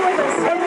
Yes.